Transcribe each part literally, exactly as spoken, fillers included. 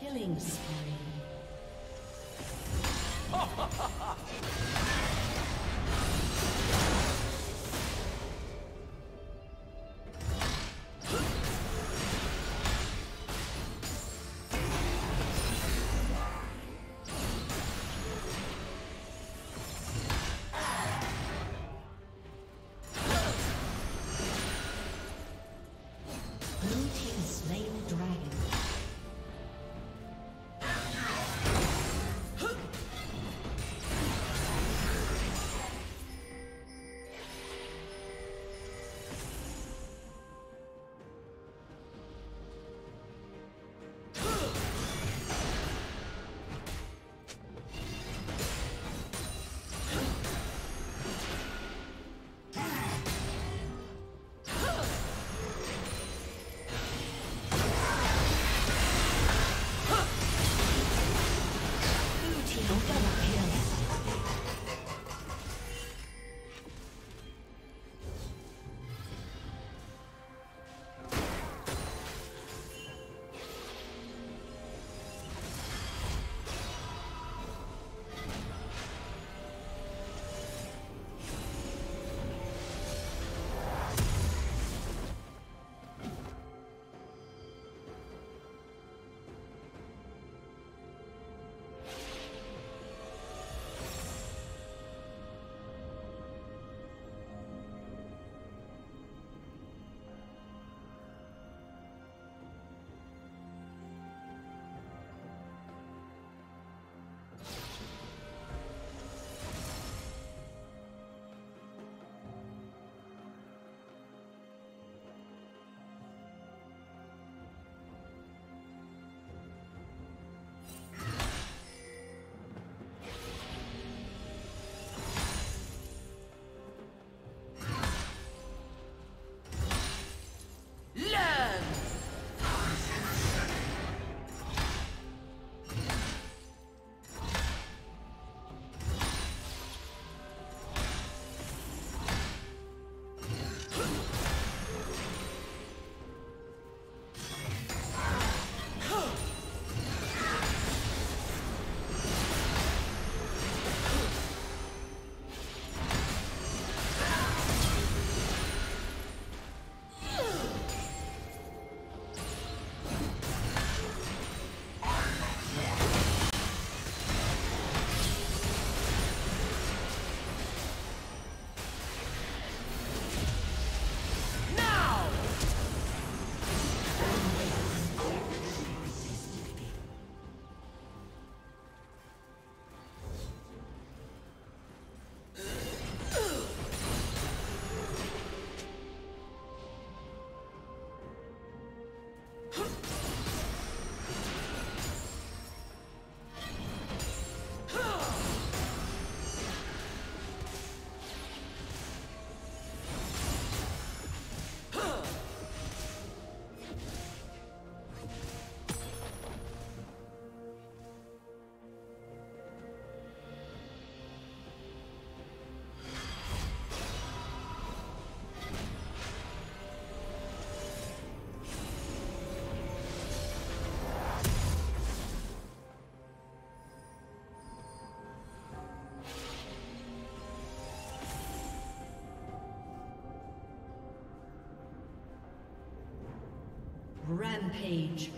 Killing spree. Rampage.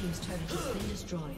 Team's turret has been destroyed.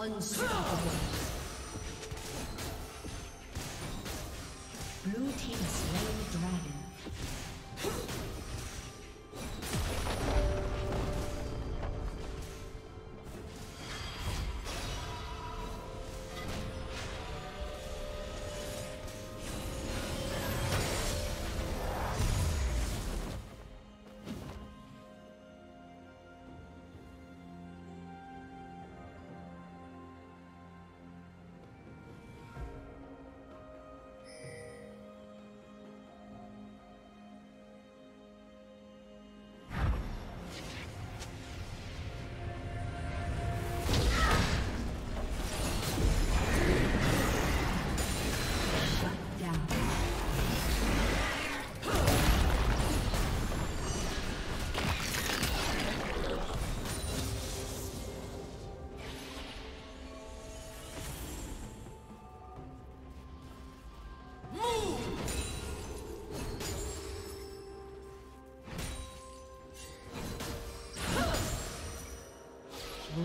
Unstoppable. Blue team slain the dragon.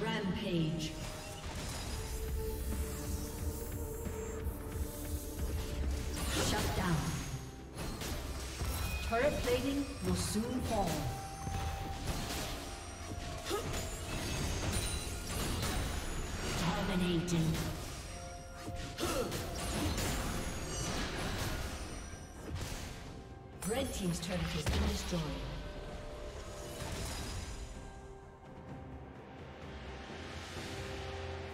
Rampage. Shut down. Turret plating will soon fall. Dominating. Red team's turret has been destroyed.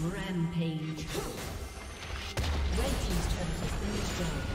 Rampage. Red team's turret has been destroyed.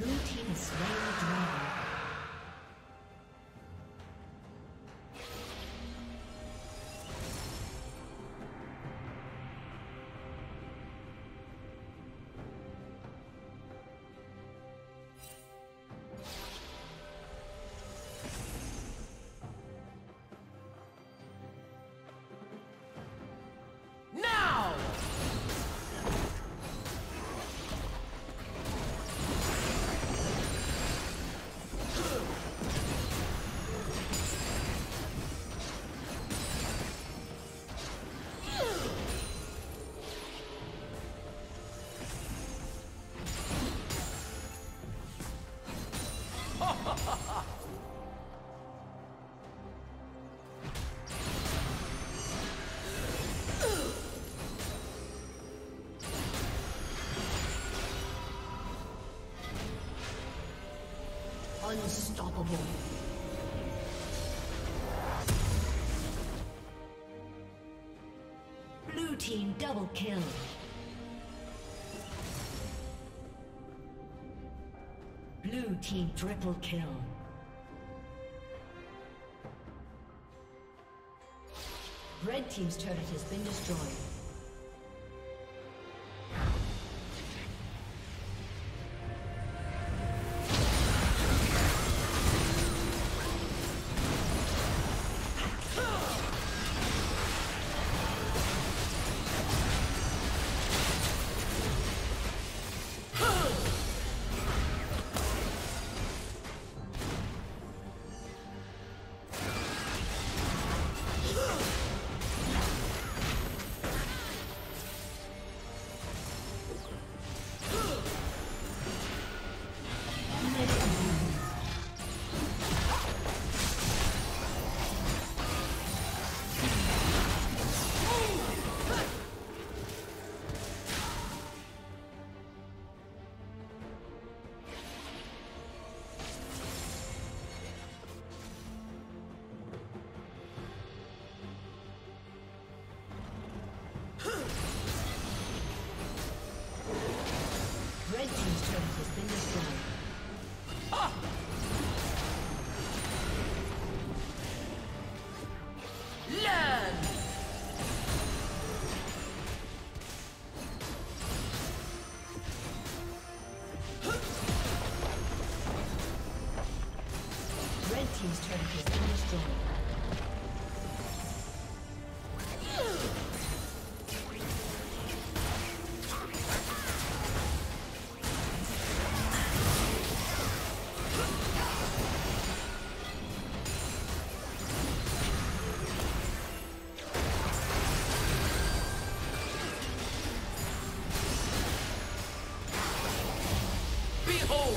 Blue team is slain the dragon. Unstoppable. Blue team double kill. Blue team triple kill. Red team's turret has been destroyed. destroyed. Behold!